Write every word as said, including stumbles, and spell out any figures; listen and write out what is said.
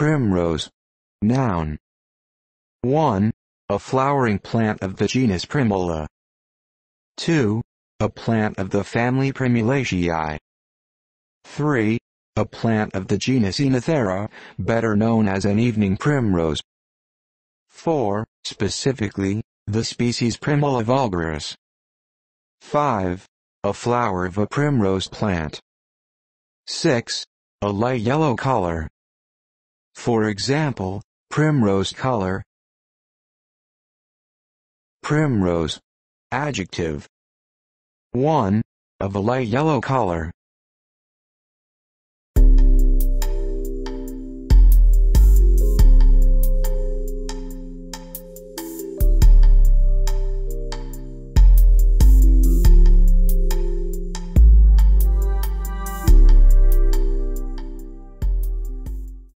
Primrose. Noun. one. A flowering plant of the genus Primula. two. A plant of the family Primulaceae. three. A plant of the genus Oenothera, better known as an evening primrose. four. Specifically, the species Primula vulgaris. five. A flower of a primrose plant. six. A light yellow color. For example, primrose color. Primrose. Adjective. one. Of a light yellow color.